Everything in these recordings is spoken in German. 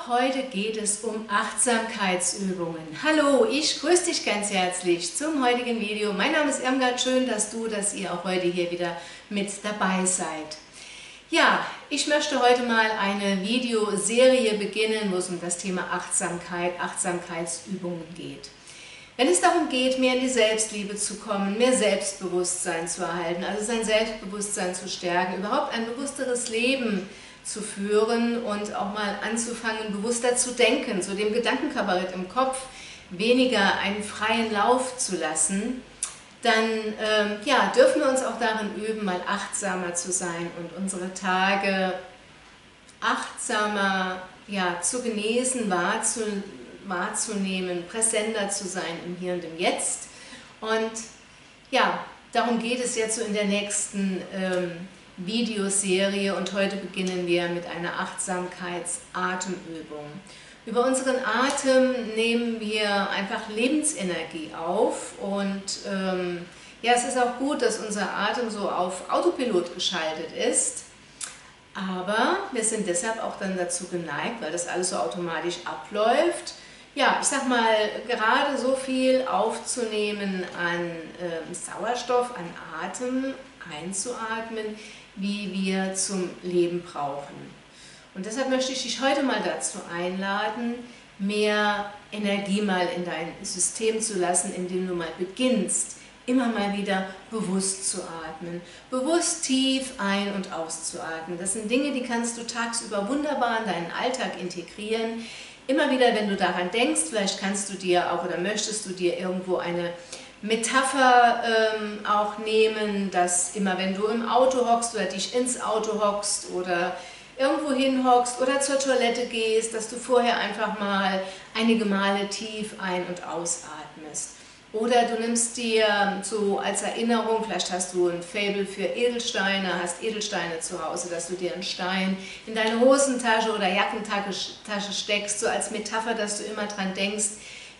Ab heute geht es um Achtsamkeitsübungen. Hallo, ich grüße dich ganz herzlich zum heutigen Video. Mein Name ist Irmgard, schön, dass ihr auch heute hier wieder mit dabei seid. Ja, ich möchte heute mal eine Videoserie beginnen, wo es um das Thema Achtsamkeit, Achtsamkeitsübungen geht. Wenn es darum geht, mehr in die Selbstliebe zu kommen, mehr Selbstbewusstsein zu erhalten, also sein Selbstbewusstsein zu stärken, überhaupt ein bewussteres Leben zu führen und auch mal anzufangen, bewusster zu denken, so dem Gedankenkabarett im Kopf weniger einen freien Lauf zu lassen, dann ja, dürfen wir uns auch darin üben, mal achtsamer zu sein und unsere Tage achtsamer zu genießen, wahrzunehmen, präsenter zu sein im Hier und im Jetzt. Und ja, darum geht es jetzt so in der nächsten Videoserie, und heute beginnen wir mit einer Achtsamkeitsatemübung. Über unseren Atem nehmen wir einfach Lebensenergie auf, und ja, es ist auch gut, dass unser Atem so auf Autopilot geschaltet ist, aber wir sind deshalb auch dann dazu geneigt, weil das alles so automatisch abläuft, ja, ich sag mal, gerade so viel aufzunehmen an Sauerstoff, an Atem, einzuatmen, wie wir zum Leben brauchen. Und deshalb möchte ich dich heute mal dazu einladen, mehr Energie mal in dein System zu lassen, indem du mal beginnst, immer mal wieder bewusst zu atmen, bewusst tief ein- und auszuatmen. Das sind Dinge, die kannst du tagsüber wunderbar in deinen Alltag integrieren. Immer wieder, wenn du daran denkst, vielleicht kannst du dir auch oder möchtest du dir irgendwo eine Metapher auch nehmen, dass immer wenn du im Auto hockst oder dich ins Auto hockst oder irgendwo hinhockst oder zur Toilette gehst, dass du vorher einfach mal einige Male tief ein- und ausatmest. Oder du nimmst dir so als Erinnerung, vielleicht hast du ein Faible für Edelsteine, hast Edelsteine zu Hause, dass du dir einen Stein in deine Hosentasche oder Jackentasche steckst, so als Metapher, dass du immer dran denkst,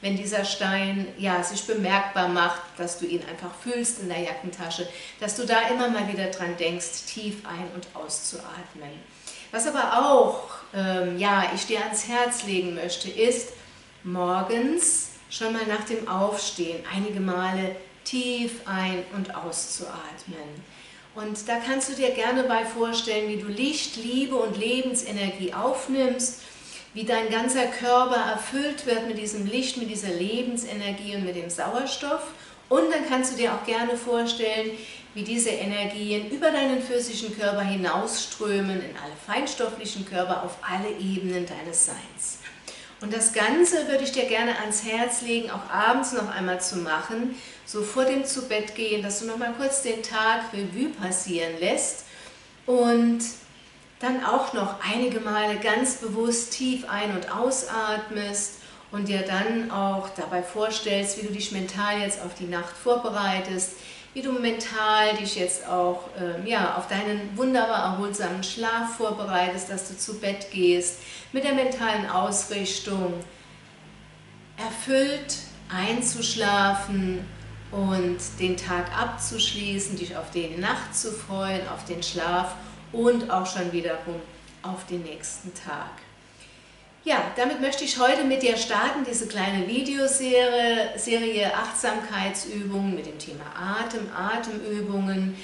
wenn dieser Stein sich bemerkbar macht, dass du ihn einfach fühlst in der Jackentasche, dass du da immer mal wieder dran denkst, tief ein- und auszuatmen. Was aber auch ich dir ans Herz legen möchte, ist, morgens schon mal nach dem Aufstehen einige Male tief ein- und auszuatmen. Und da kannst du dir gerne bei vorstellen, wie du Licht, Liebe und Lebensenergie aufnimmst, wie dein ganzer Körper erfüllt wird mit diesem Licht, mit dieser Lebensenergie und mit dem Sauerstoff. Und dann kannst du dir auch gerne vorstellen, wie diese Energien über deinen physischen Körper hinausströmen, in alle feinstofflichen Körper, auf alle Ebenen deines Seins. Und das Ganze würde ich dir gerne ans Herz legen, auch abends noch einmal zu machen, so vor dem Zubettgehen, dass du noch mal kurz den Tag Revue passieren lässt und dann auch noch einige Male ganz bewusst tief ein- und ausatmest und dir dann auch dabei vorstellst, wie du dich mental jetzt auf die Nacht vorbereitest, wie du mental dich jetzt auch auf deinen wunderbar erholsamen Schlaf vorbereitest, dass du zu Bett gehst, mit der mentalen Ausrichtung erfüllt einzuschlafen und den Tag abzuschließen, dich auf die Nacht zu freuen, auf den Schlaf und auch schon wiederum auf den nächsten Tag. Ja, damit möchte ich heute mit dir starten, diese kleine Videoserie Achtsamkeitsübungen mit dem Thema Atem, Atemübungen.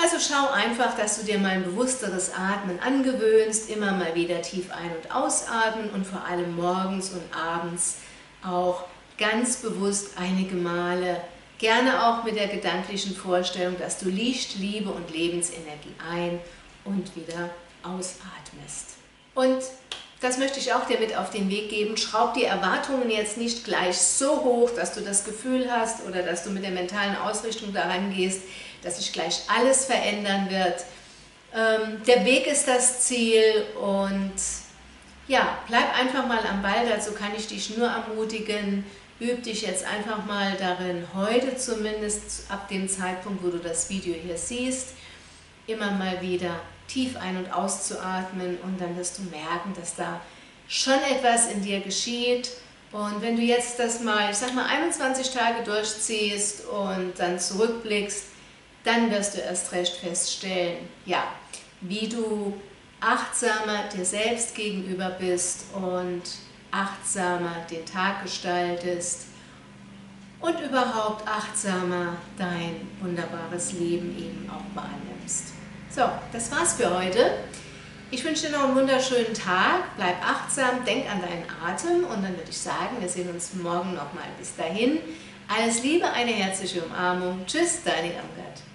Also schau einfach, dass du dir mal ein bewussteres Atmen angewöhnst, immer mal wieder tief ein- und ausatmen und vor allem morgens und abends auch ganz bewusst einige Male, gerne auch mit der gedanklichen Vorstellung, dass du Licht, Liebe und Lebensenergie ein- und wieder ausatmest. Und das möchte ich auch dir mit auf den Weg geben. Schraub die Erwartungen jetzt nicht gleich so hoch, dass du das Gefühl hast oder dass du mit der mentalen Ausrichtung daran gehst, dass sich gleich alles verändern wird. Der Weg ist das Ziel, und ja, bleib einfach mal am Ball. Dazu kann ich dich nur ermutigen. Üb dich jetzt einfach mal darin, heute zumindest, ab dem Zeitpunkt, wo du das Video hier siehst, immer mal wieder tief ein- und auszuatmen, und dann wirst du merken, dass da schon etwas in dir geschieht. Und wenn du jetzt das mal, ich sag mal, 21 Tage durchziehst und dann zurückblickst, dann wirst du erst recht feststellen, ja, wie du achtsamer dir selbst gegenüber bist und achtsamer den Tag gestaltest und überhaupt achtsamer dein wunderbares Leben eben auch wahrnimmst. So, das war's für heute. Ich wünsche dir noch einen wunderschönen Tag, bleib achtsam, denk an deinen Atem und dann würde ich sagen, wir sehen uns morgen nochmal. Bis dahin, alles Liebe, eine herzliche Umarmung. Tschüss, deine Irmgard.